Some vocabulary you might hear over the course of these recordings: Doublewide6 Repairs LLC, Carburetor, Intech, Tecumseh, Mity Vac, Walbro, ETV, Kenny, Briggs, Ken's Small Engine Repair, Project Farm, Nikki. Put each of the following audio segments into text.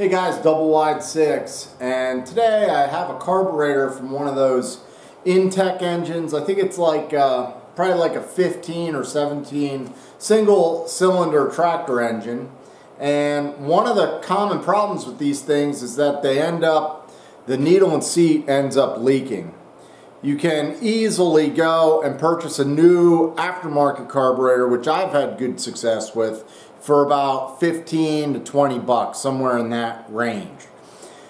Hey guys, Doublewide6, and today I have a carburetor from one of those Intech engines. I think it's like probably like a 15 or 17 single cylinder tractor engine, and one of the common problems with these things is that they end up, the needle and seat ends up leaking. You can easily go and purchase a new aftermarket carburetor, which I've had good success with, for about 15 to 20 bucks, somewhere in that range.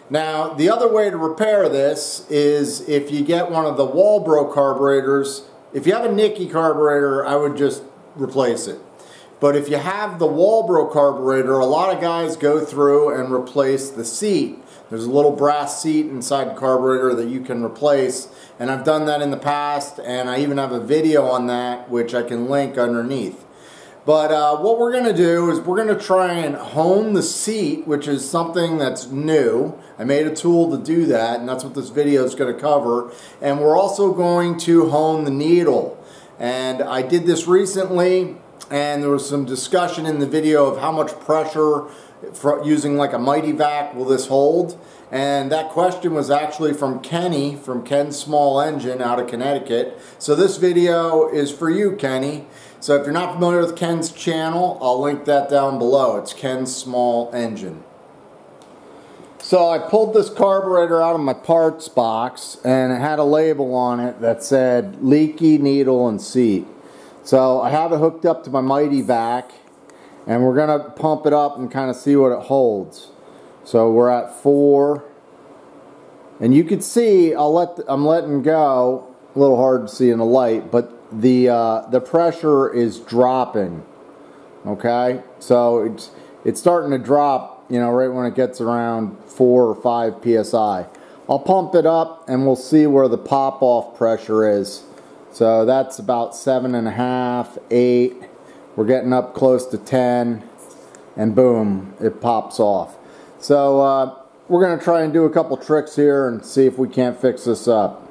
Now, the other way to repair this is if you get one of the Walbro carburetors. If you have a Nikki carburetor, I would just replace it. But if you have the Walbro carburetor, a lot of guys go through and replace the seat. There's a little brass seat inside the carburetor that you can replace, and I've done that in the past, and I even have a video on that which I can link underneath. But what we're going to do is we're going to try and hone the seat, which is something that's new. I made a tool to do that, and that's what this video is going to cover. And we're also going to hone the needle. And I did this recently, and there was some discussion in the video of how much pressure using like a Mity Vac will this hold. And that question was actually from Kenny from Ken's Small Engine out of Connecticut. So this video is for you, Kenny. So if you're not familiar with Ken's channel, I'll link that down below. It's Ken's Small Engine. So I pulled this carburetor out of my parts box, and it had a label on it that said leaky needle and seat. So I have it hooked up to my Mity Vac, and we're going to pump it up and kind of see what it holds. So we're at 4, and you can see I'm letting go. A little hard to see in the light, but the pressure is dropping. Okay, so it's starting to drop, you know, right when it gets around 4 or 5 psi. I'll pump it up, and we'll see where the pop-off pressure is. So that's about 7.5, 8. We're getting up close to 10, and boom, it pops off. So we're going to try and do a couple tricks here and see if we can't fix this up.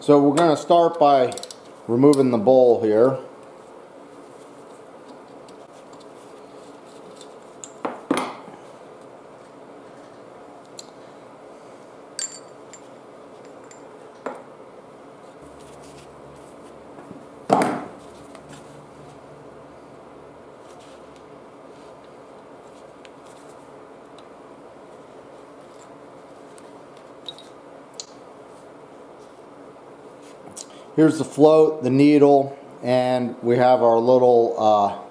So we're going to start by removing the bowl here. Here's the float, the needle, and we have our little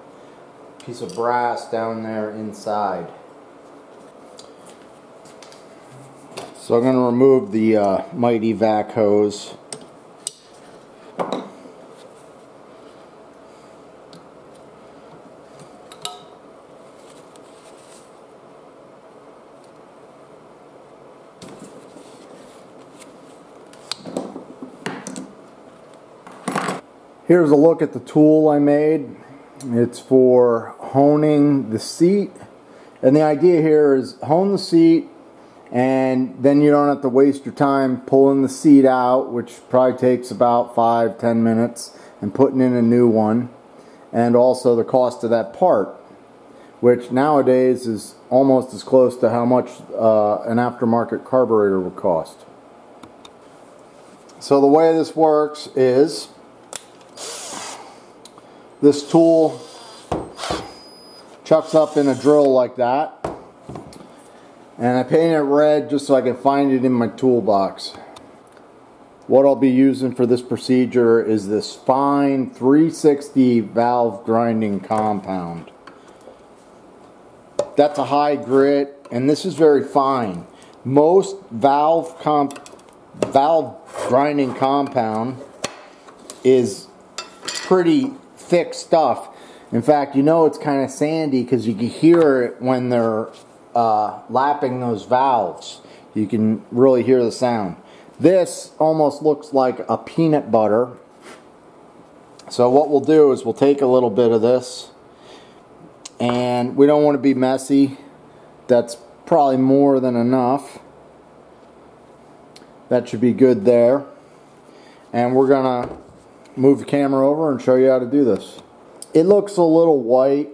piece of brass down there inside. So I'm going to remove the Mity Vac hose. Here's a look at the tool I made. It's for honing the seat. And the idea here is hone the seat, and then you don't have to waste your time pulling the seat out, which probably takes about 5–10 minutes, and putting in a new one. And also the cost of that part, which nowadays is almost as close to how much an aftermarket carburetor would cost. So the way this works is this tool chucks up in a drill like that, and I painted it red just so I can find it in my toolbox. What I'll be using for this procedure is this fine 360 valve grinding compound. That's a high grit, and this is very fine. Most valve grinding compound is pretty thick stuff. In fact, you know, it's kind of sandy because you can hear it when they're lapping those valves. You can really hear the sound. This almost looks like a peanut butter. So what we'll do is we'll take a little bit of this, and we don't want to be messy. That's probably more than enough. That should be good there. And we're gonna move the camera over and show you how to do this. It looks a little white,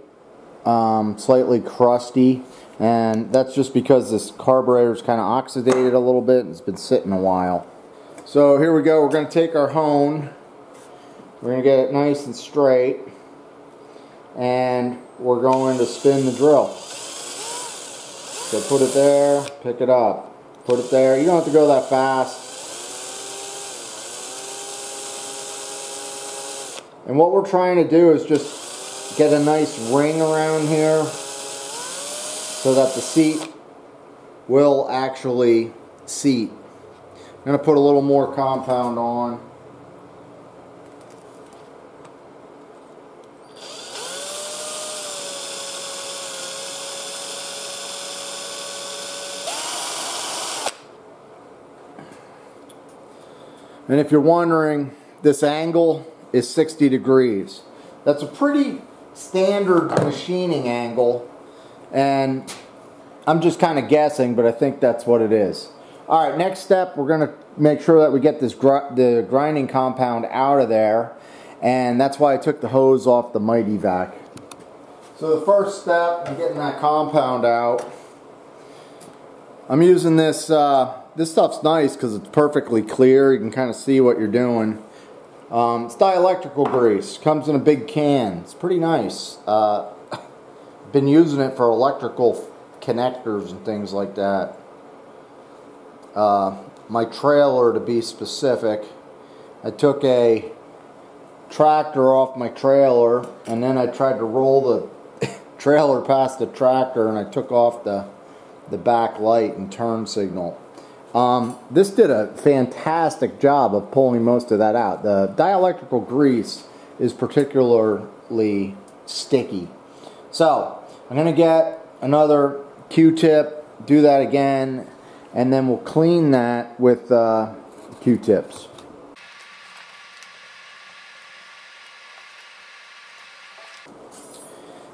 slightly crusty, and that's just because this carburetor's kind of oxidated a little bit and it's been sitting a while. So here we go, we're going to take our hone, we're going to get it nice and straight, and we're going to spin the drill. So put it there, pick it up, put it there. You don't have to go that fast. And what we're trying to do is just get a nice ring around here so that the seat will actually seat. I'm going to put a little more compound on. And if you're wondering, this angle is 60 degrees. That's a pretty standard machining angle, and I'm just kind of guessing, but I think that's what it is. All right, next step, we're going to make sure that we get this the grinding compound out of there, and that's why I took the hose off the Mity Vac. So the first step in getting that compound out, I'm using this, this stuff's nice because it's perfectly clear. You can kind of see what you're doing. It's dielectrical grease. Comes in a big can. It's pretty nice. Been using it for electrical connectors and things like that. My trailer, to be specific, I took a tractor off my trailer and then I tried to roll the trailer past the tractor, and I took off the back light and turn signal. This did a fantastic job of pulling most of that out. The dielectrical grease is particularly sticky. So I'm going to get another Q-tip, do that again, and then we'll clean that with Q-tips.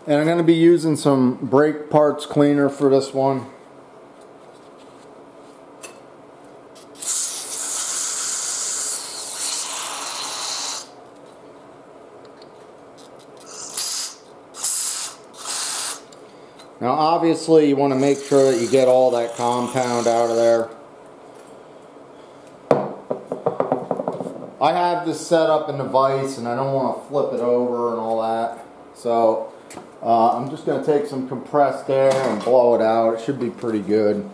And I'm going to be using some brake parts cleaner for this one. Now obviously you want to make sure that you get all that compound out of there. I have this set up in the vise and I don't want to flip it over and all that. So I'm just going to take some compressed air and blow it out. It should be pretty good.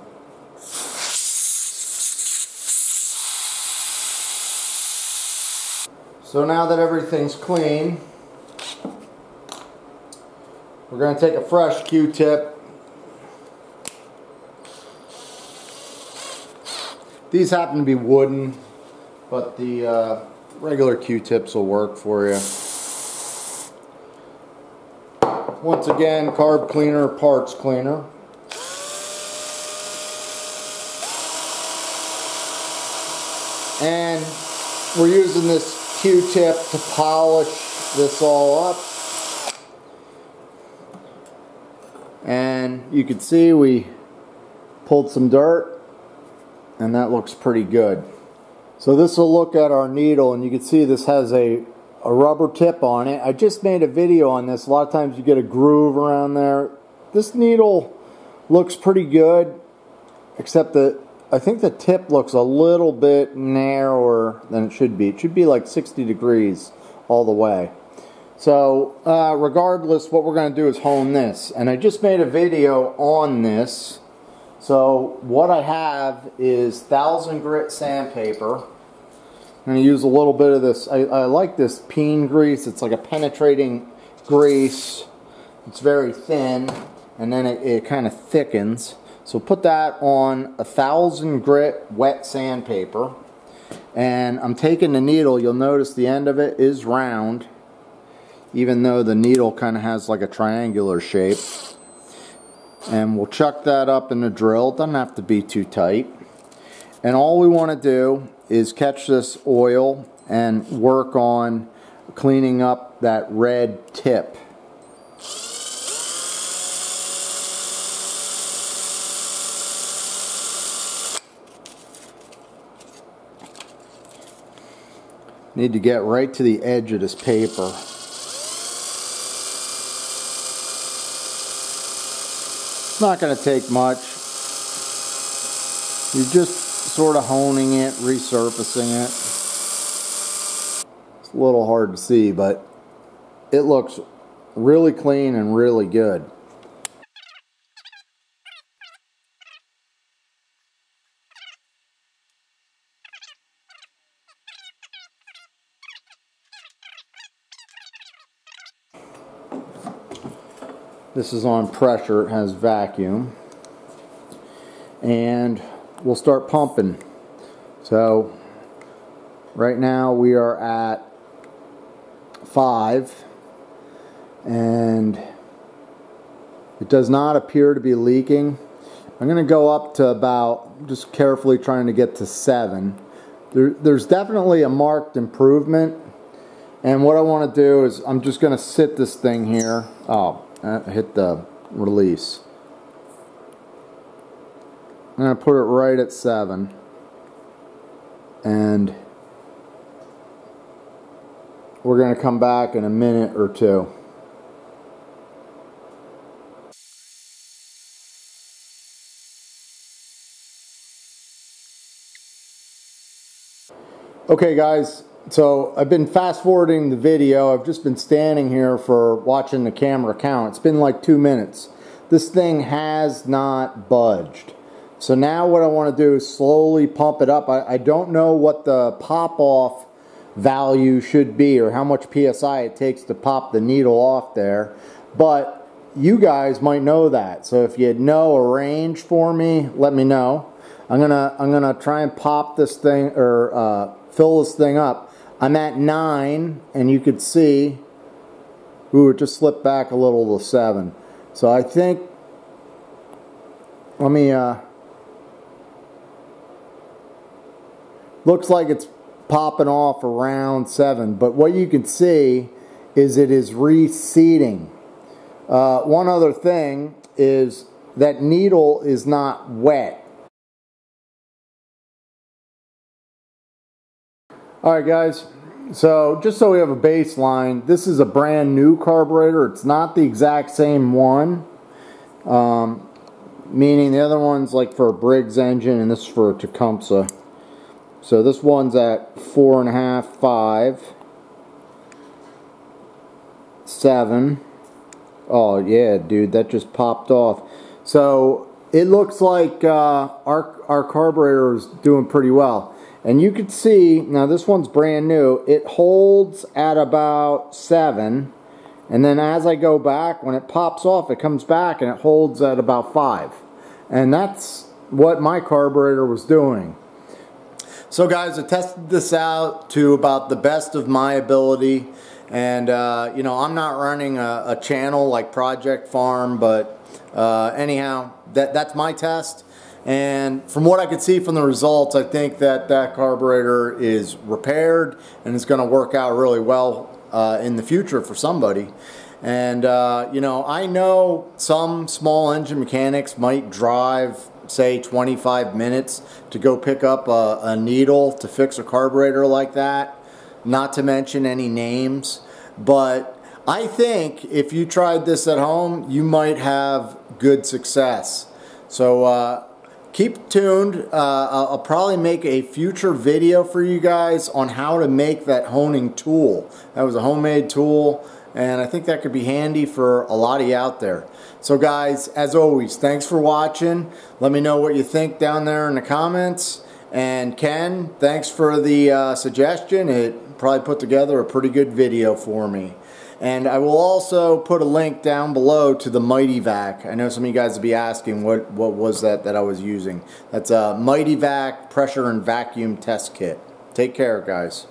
So now that everything's clean, we're going to take a fresh Q-tip. These happen to be wooden, but the regular Q-tips will work for you. Once again, carb cleaner, parts cleaner. And we're using this Q-tip to polish this all up. And you can see we pulled some dirt, and that looks pretty good. So this will look at our needle, and you can see this has a rubber tip on it. I just made a video on this. A lot of times you get a groove around there. This needle looks pretty good, except that I think the tip looks a little bit narrower than it should be. It should be like 60 degrees all the way. So regardless, what we're going to do is hone this, and I just made a video on this. So what I have is 1000 grit sandpaper. I'm going to use a little bit of this. I like this peen grease. It's like a penetrating grease. It's very thin, and then it kind of thickens. So put that on 1000 grit wet sandpaper, and I'm taking the needle. You'll notice the end of it is round, even though the needle kind of has like a triangular shape. And we'll chuck that up in the drill. It doesn't have to be too tight. And all we want to do is catch this oil and work on cleaning up that red tip. Need to get right to the edge of this paper. It's not going to take much. You're just sort of honing it, resurfacing it. It's a little hard to see, but it looks really clean and really good. This is on pressure, it has vacuum. And we'll start pumping. So right now we are at 5 and it does not appear to be leaking. I'm gonna go up to about, just carefully trying to get to 7. There's definitely a marked improvement. And what I wanna do is I'm just gonna sit this thing here. Oh. Hit the release. I'm going to put it right at 7. And we're going to come back in a minute or two. Okay guys, so I've been fast forwarding the video. I've just been standing here for watching the camera count. It's been like 2 minutes. This thing has not budged. So now what I want to do is slowly pump it up. I don't know what the pop-off value should be or how much PSI it takes to pop the needle off there, but you guys might know that. So if you know a range for me, let me know. I'm gonna try and pop this thing or fill this thing up. I'm at 9, and you could see, ooh, it just slipped back a little to 7. So I think, let me, looks like it's popping off around 7, but what you can see is it is receding. One other thing is that needle is not wet. Alright guys, so just so we have a baseline, this is a brand new carburetor. It's not the exact same one, meaning the other one's like for a Briggs engine and this is for a Tecumseh. So this one's at 4.5, 5, 7. Oh yeah dude, that just popped off. So it looks like our carburetor is doing pretty well. And you can see, now this one's brand new, it holds at about 7. And then as I go back, when it pops off, it comes back and it holds at about 5. And that's what my carburetor was doing. So guys, I tested this out to about the best of my ability. And, you know, I'm not running a channel like Project Farm, but anyhow, that's my test. And from what I could see from the results, I think that carburetor is repaired and it's going to work out really well in the future for somebody. And, you know, I know some small engine mechanics might drive, say, 25 minutes to go pick up a needle to fix a carburetor like that, not to mention any names. But I think if you tried this at home, you might have good success. So, keep tuned. I'll probably make a future video for you guys on how to make that honing tool. That was a homemade tool and I think that could be handy for a lot of you out there. So guys, as always, thanks for watching. Let me know what you think down there in the comments. And Ken, thanks for the suggestion. It probably put together a pretty good video for me. And I will also put a link down below to the Mity Vac. I know some of you guys will be asking what was that I was using. That's a Mity Vac pressure and vacuum test kit. Take care, guys.